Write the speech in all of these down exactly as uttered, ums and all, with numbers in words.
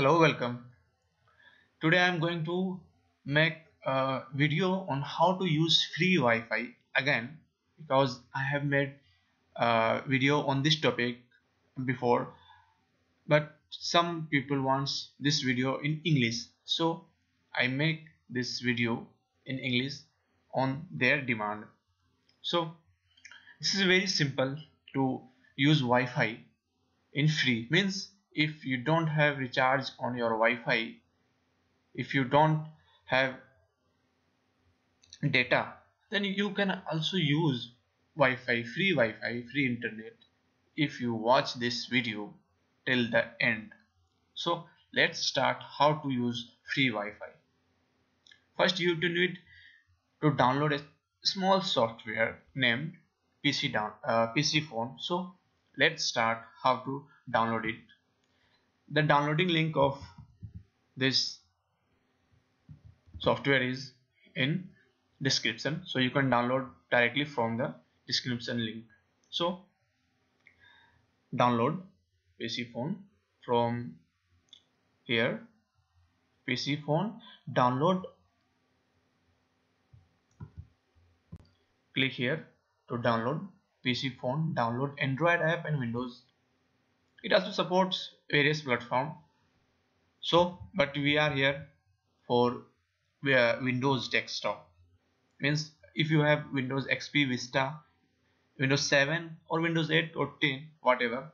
Hello, welcome. Today I am going to make a video on how to use free Wi-Fi again, because I have made a video on this topic before, but some people wants this video in English, so I make this video in English on their demand. So this is very simple to use Wi-Fi in free. Means if you don't have recharge on your Wi-Fi, if you don't have data, then you can also use Wi-Fi, free Wi-Fi, free internet if you watch this video till the end. So let's start how to use free Wi-Fi. First, you need to download a small software named P C down, uh, Psiphon. So let's start how to download it. The downloading link of this software is in description, so you can download directly from the description link. So download Psiphon from here, Psiphon download, click here to download Psiphon, download Android app and Windows. It also supports various platform, so but we are here for Windows desktop. Means if you have Windows X P, Vista, Windows seven or Windows eight or ten, whatever,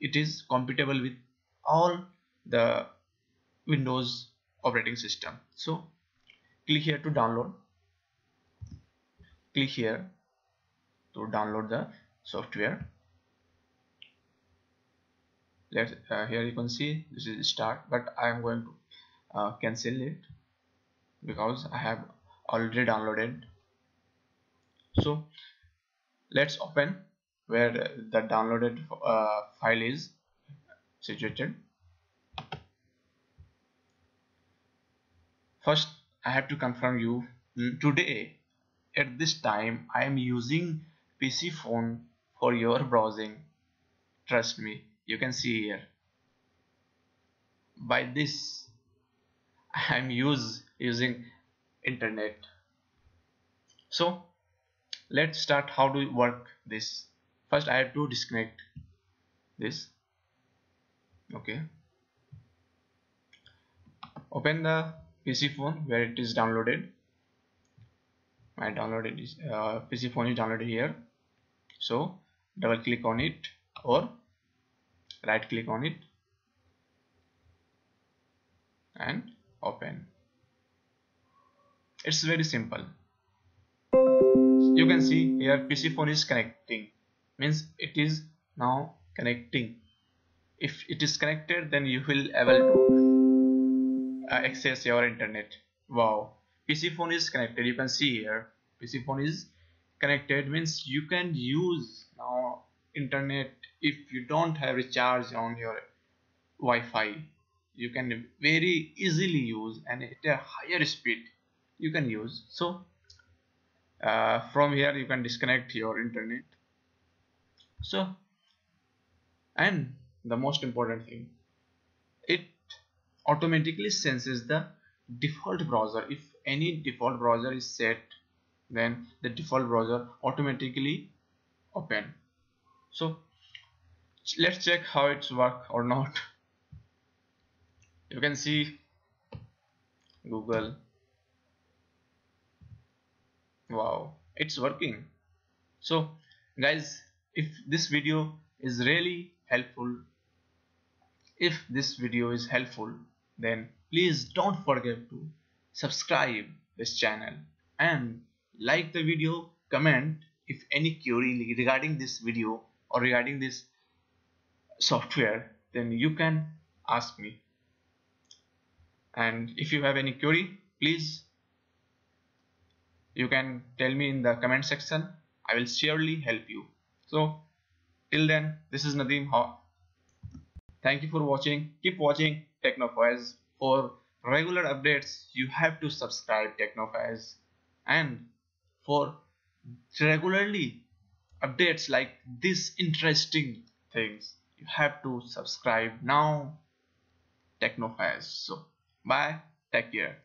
it is compatible with all the Windows operating system. So click here to download, click here to download the software. Let's, uh, here you can see this is start, but I am going to uh, cancel it because I have already downloaded. So let's open where the downloaded uh, file is situated. First, I have to confirm you, today at this time I am using Psiphon for your browsing. Trust me, you can see here. By this I am use using internet. So let's start how to work this. First I have to disconnect this. Okay, open the Psiphon where it is downloaded. My downloaded is uh, Psiphon is downloaded here, so double click on it or right click on it and open. It's very simple. You can see here Psiphon is connecting, means it is now connecting. If it is connected, then you will able to uh, access your internet. Wow, Psiphon is connected. You can see here Psiphon is connected, means you can use now internet. If you don't have recharge on your Wi-Fi, you can very easily use, and at a higher speed you can use. So uh, from here you can disconnect your internet. So, and the most important thing, it automatically senses the default browser. If any default browser is set, then the default browser automatically open. So let's check how it's work or not. You can see Google. Wow, it's working. So guys, if this video is really helpful, if this video is helpful, then please don't forget to subscribe this channel and like the video, comment if any query regarding this video or regarding this software, then you can ask me. And if you have any query, please you can tell me in the comment section. I will surely help you. So till then, this is Nadeem Haw. Thank you for watching. Keep watching Techno Faiz. For regular updates you have to subscribe Techno Faiz, and for regularly updates like this interesting things you have to subscribe now. Techno Faiz. So bye, take care.